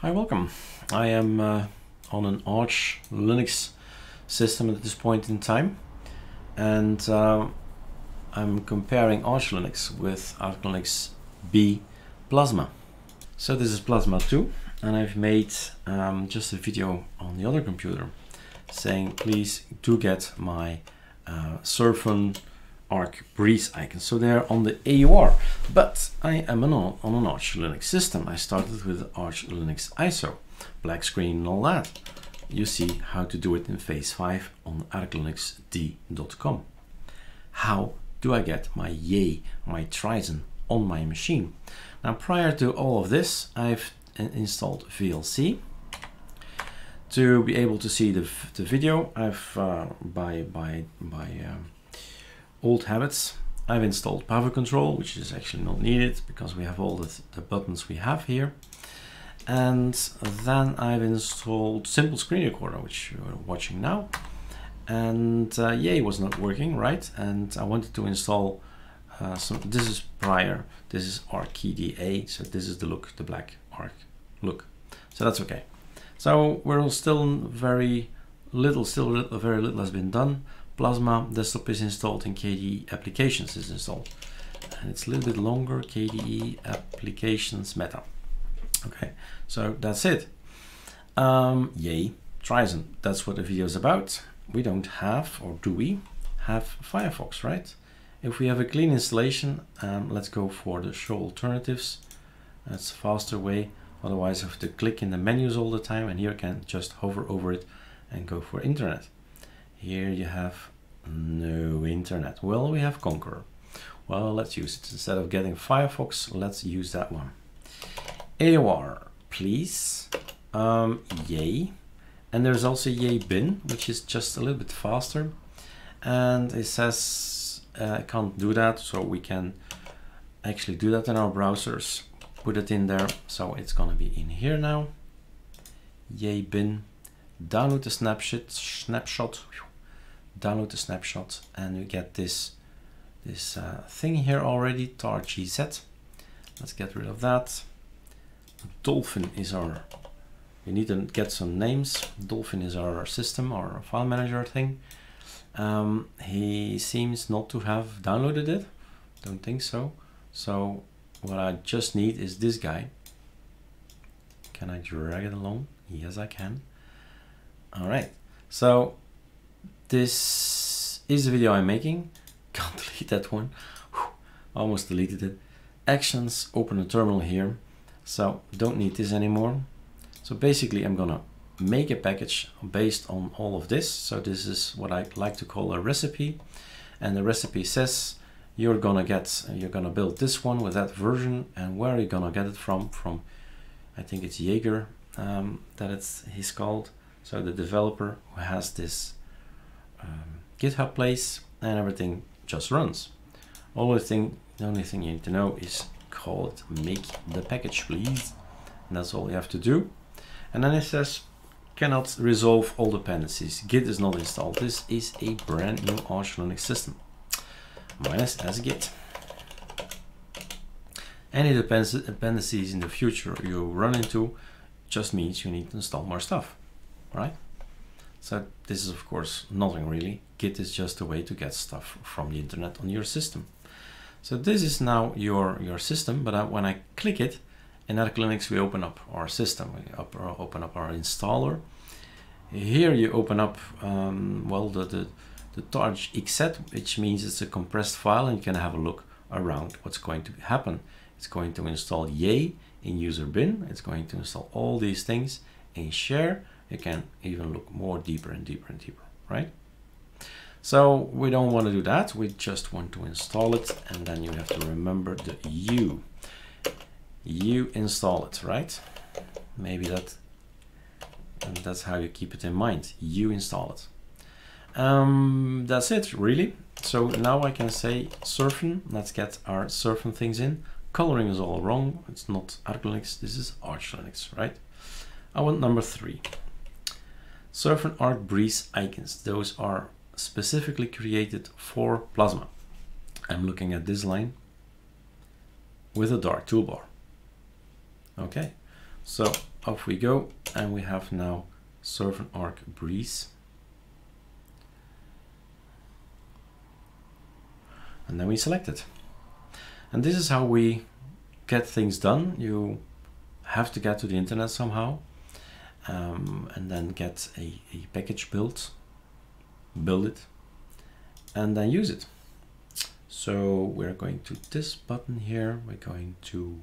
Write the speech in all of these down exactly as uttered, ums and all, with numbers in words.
Hi, welcome. I am uh, on an Arch Linux system at this point in time, and uh, I'm comparing Arch Linux with ArcoLinux B Plasma. So this is Plasma two, and I've made um, just a video on the other computer saying please do get my uh, surfon Arc Breeze icon. So they're on the A U R, but I am an, on an Arch Linux system. I started with Arch Linux I S O, black screen and all that. You see how to do it in phase five on arc linux d dot com. How do I get my yay, my trizen on my machine? Now, prior to all of this, I've installed V L C. To be able to see the, the video, I've uh, by, by, by, um, old habits, I've installed power control, which is actually not needed because we have all the, the buttons we have here. And then I've installed simple screen recorder, which you're watching now. And uh, yay was not working, right? And I wanted to install uh, some, this is prior, this is ArcoDA. So this is the look, the black arc look. So that's okay. So we're all still very little, still little, very little has been done. Plasma desktop is installed and K D E applications is installed. And it's a little bit longer, K D E applications meta. Okay, so that's it. Um, yay, trizen, that's what the video is about. We don't have, or do we, have Firefox, right? If we have a clean installation, um, let's go for the show alternatives. That's a faster way. Otherwise, I have to click in the menus all the time, and here I can just hover over it and go for internet. Here you have no internet. Well, we have Conqueror. Well, let's use it. Instead of getting Firefox, let's use that one. A U R, please. Um, yay. And there's also yay bin, which is just a little bit faster. And it says, uh, I can't do that. So we can actually do that in our browsers, put it in there. So it's gonna be in here now. Yay bin. Download the snapshot, snapshot, download the snapshot, and you get this this uh, thing here already, tar gz. Let's get rid of that. Dolphin is our, we need to get some names. Dolphin is our system, our file manager thing. Um, he seems not to have downloaded it. Don't think so. So what I just need is this guy. Can I drag it along? Yes, I can. All right, so this is the video I'm making. Can't delete that one. Whew, almost deleted it. Actions, open a terminal here. So don't need this anymore. So basically I'm gonna make a package based on all of this. So this is what I like to call a recipe. And the recipe says you're gonna get, you're gonna build this one with that version. And where are you gonna get it from? From, I think it's Jaeger um, that it's he's called. So the developer who has this um, GitHub place, and everything just runs. Only thing, the only thing you need to know is call it make the package please. And that's all you have to do. And then it says cannot resolve all dependencies. Git is not installed. This is a brand new Arch Linux system. Minus as git. Any dependencies in the future you run into just means you need to install more stuff. Right? So this is of course nothing really. Git is just a way to get stuff from the internet on your system. So this is now your, your system, but I, when I click it, in ArcoLinux we open up our system, we up, open up our installer. Here you open up, um, well, the, the, the targxz, which means it's a compressed file, and you can have a look around what's going to happen. It's going to install yay in user bin, it's going to install all these things in share. You can even look more deeper and deeper and deeper, right? So we don't want to do that. We just want to install it. And then you have to remember the U. You install it, right? Maybe that, and that's how you keep it in mind. You install it. Um, that's it really. So now I can say surfon. Let's get our surfon things in. Coloring is all wrong. It's not ArcoLinux. This is Arch Linux, right? I want number three. Surfon Arc Breeze icons. Those are specifically created for Plasma. I'm looking at this line with a dart toolbar. Okay, So off we go, and we have now surfing Arc Breeze. And then we select it. And this is how we get things done. You have to get to the internet somehow, um, and then get a, a package built, build it, and then use it. So we're going to this button here, we're going to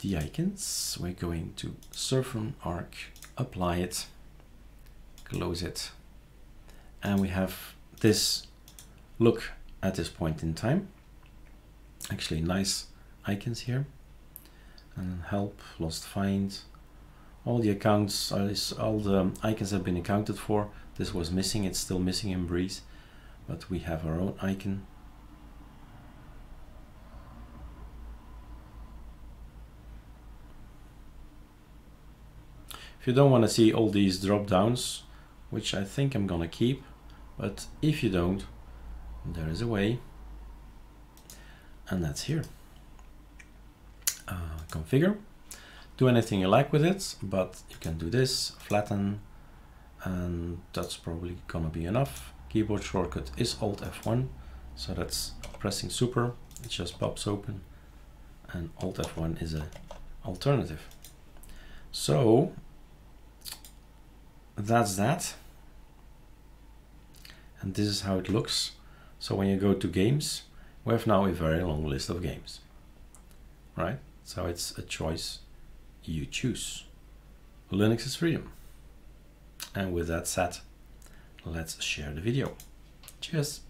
the icons, we're going to surfing Arc, apply it, close it, and we have this look at this point in time. Actually nice icons here, and help, lost, find, all the accounts, all the icons have been accounted for. This was missing, it's still missing in Breeze, but we have our own icon. If you don't want to see all these drop downs, which I think I'm gonna keep, but if you don't, there is a way, and that's here. Uh, configure, do anything you like with it, but you can do this, flatten, and that's probably gonna be enough. Keyboard shortcut is Alt F one, so that's pressing super, it just pops open, and Alt F one is an alternative. So that's that, and this is how it looks. So when you go to games, we have now a very long list of games, right? So it's a choice you choose. Linux is freedom. And with that said, let's share the video. Cheers.